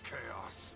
drives chaos.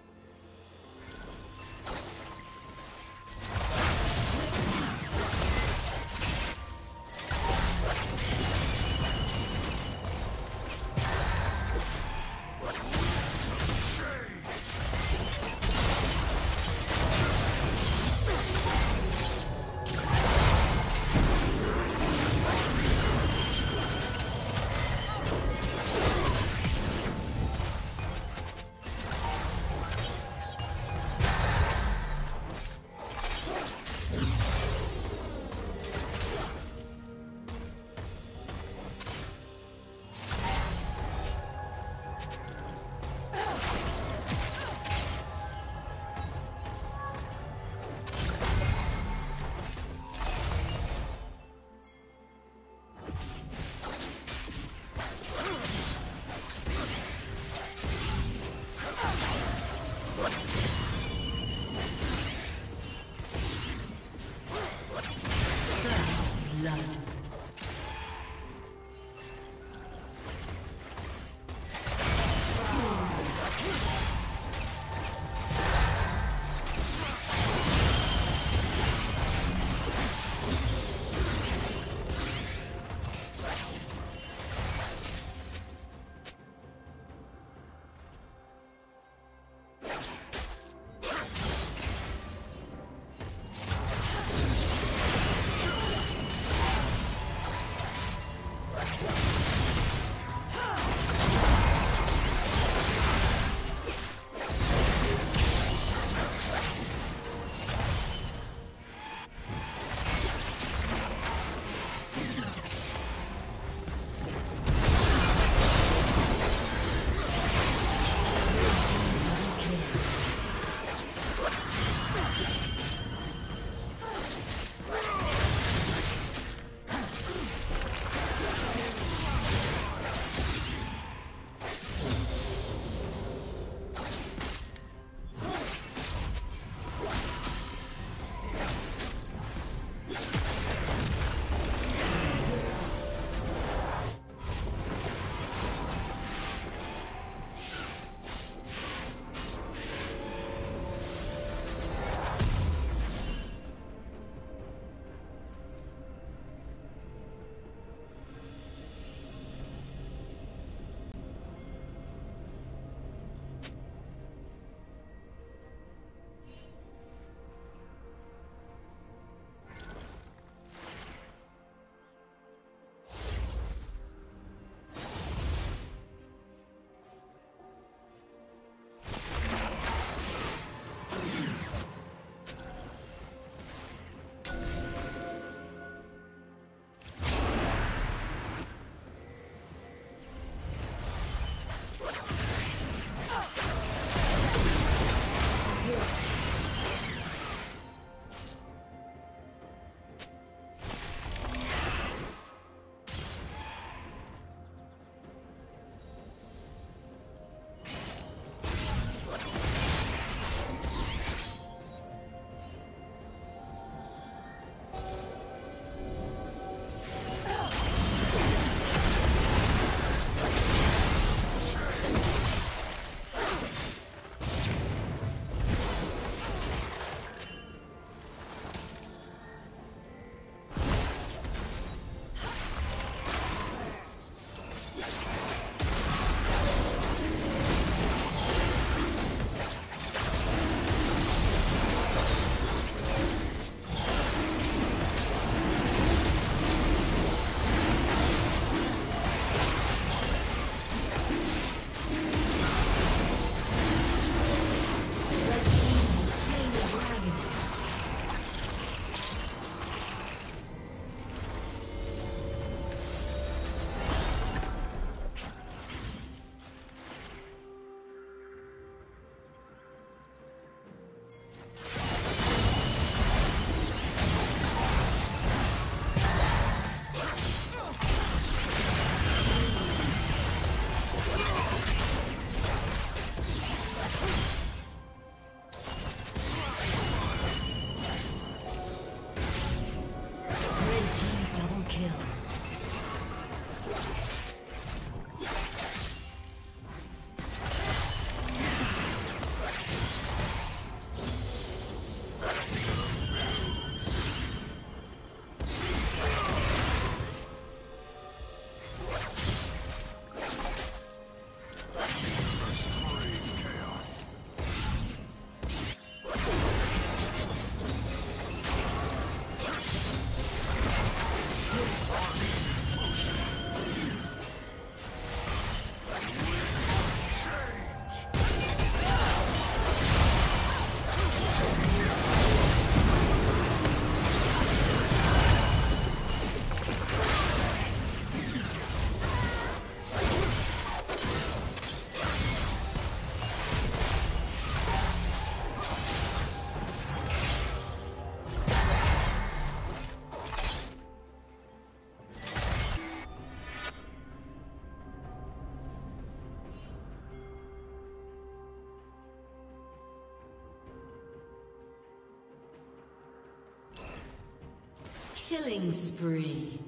Killing spree.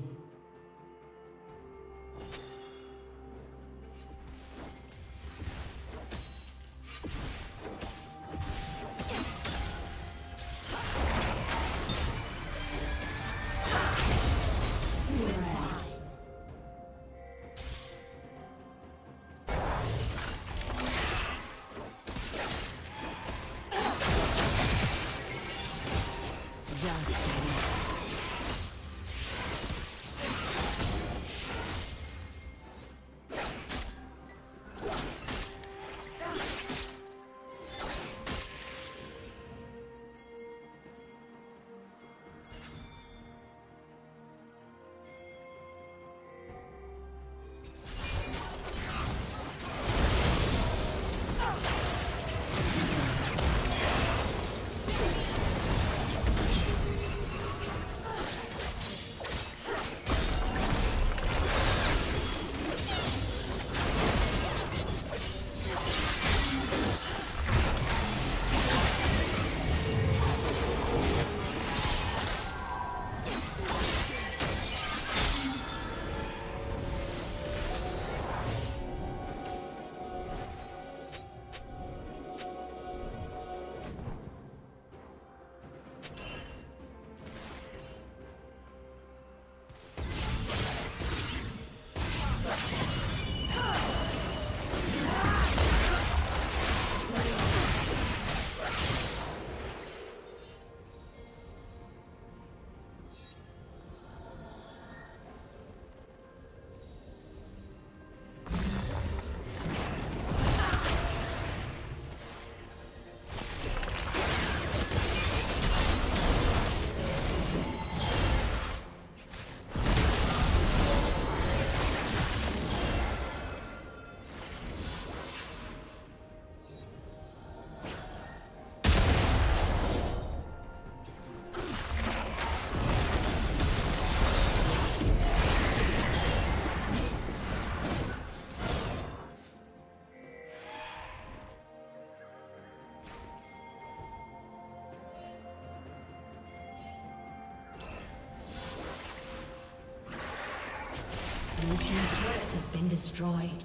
Blue team's turret has been destroyed.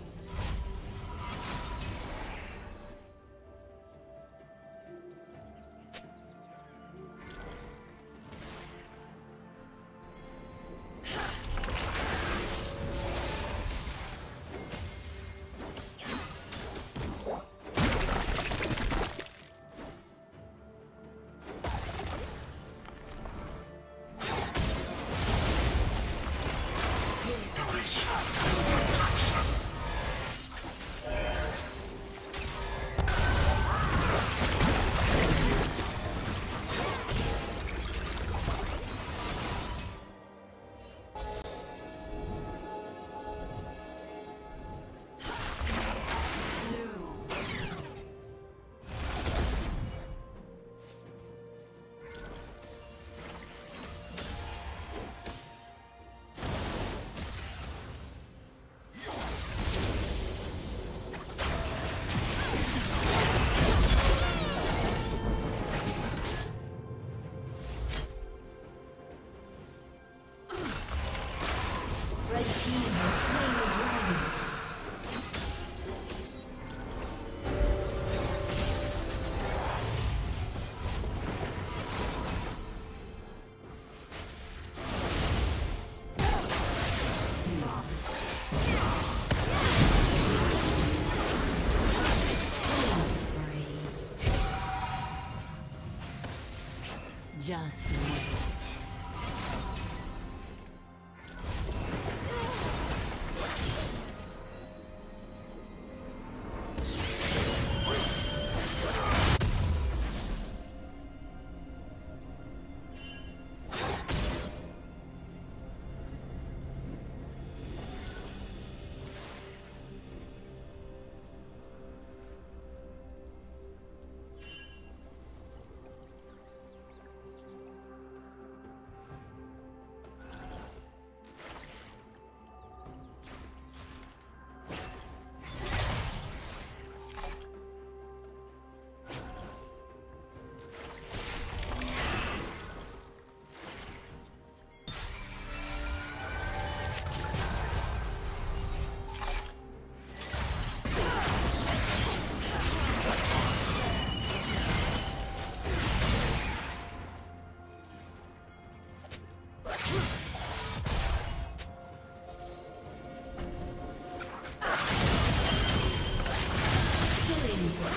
Just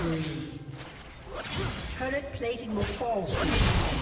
Three. Turret plating will fall soon.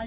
A